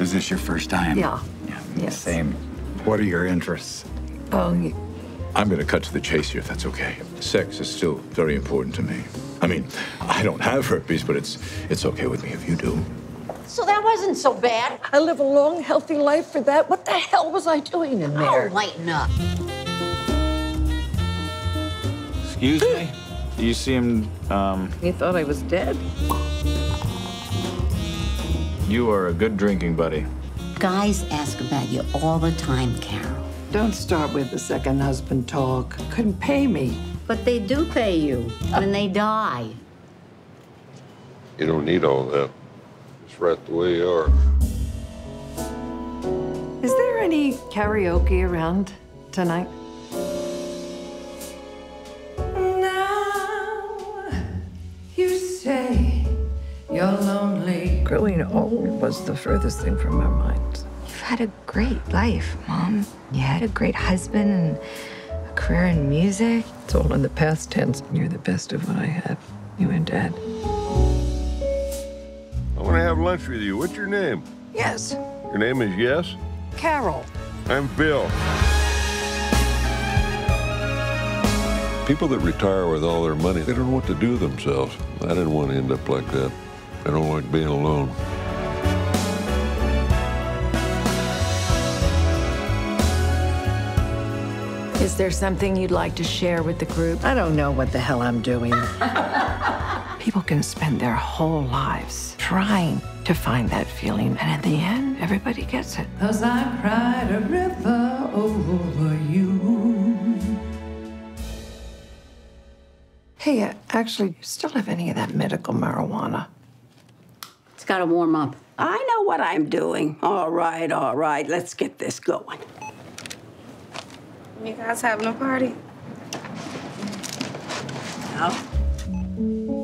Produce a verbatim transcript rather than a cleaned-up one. Is this your first time? Yeah. Yeah. Yes. Same. What are your interests? Um, I'm going to cut to the chase here, if that's okay. Sex is still very important to me. I mean, I don't have herpes, but it's it's okay with me if you do. So that wasn't so bad. I live a long, healthy life for that. What the hell was I doing in there? Oh, lighten up. Excuse me? Do you seem, um... You thought I was dead? You are a good drinking buddy. Guys ask about you all the time, Carol. Don't start with the second husband talk. Couldn't pay me. But they do pay you when they die. You don't need all that. It's right the way you are. Is there any karaoke around tonight? Now you say you're lonely. Growing old was the furthest thing from my mind. Had a great life, Mom. You had a great husband and a career in music. It's all in the past tense. You're the best of what I have, you and Dad. I want to have lunch with you. What's your name? Yes. Your name is Yes? Carol. I'm Bill. People that retire with all their money, they don't know what to do with themselves. I didn't want to end up like that. I don't like being alone. Is there something you'd like to share with the group? I don't know what the hell I'm doing. People can spend their whole lives trying to find that feeling, and at the end, everybody gets it. 'Cause I cried a river over you. Hey, uh, actually, do you still have any of that medical marijuana? It's gotta warm up. I know what I'm doing. All right, all right, let's get this going. You guys having a party? No.